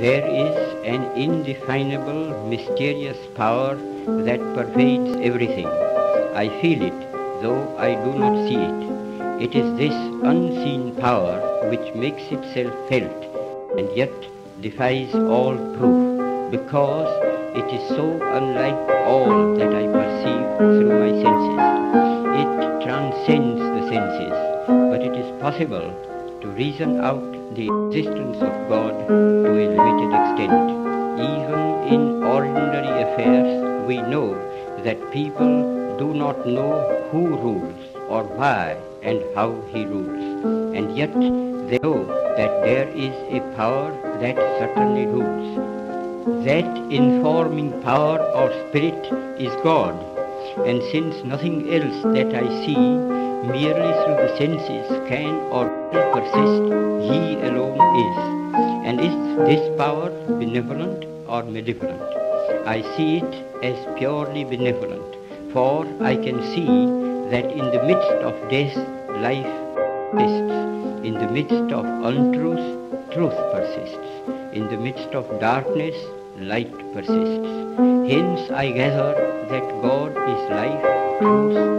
There is an indefinable, mysterious power that pervades everything. I feel it, though I do not see it. It is this unseen power which makes itself felt and yet defies all proof, because it is so unlike all that I perceive through my senses. It transcends the senses, but it is possible to reason out the existence of God to a limited extent. Even in ordinary affairs, we know that people do not know who rules or why and how he rules, and yet they know that there is a power that certainly rules. That informing power or spirit is God, and since nothing else that I see merely through the senses can or will persist, He alone is. And is this power benevolent or malevolent? I see it as purely benevolent, for I can see that in the midst of death, life persists. In the midst of untruth, truth persists. In the midst of darkness, light persists. Hence I gather that God is life, truth,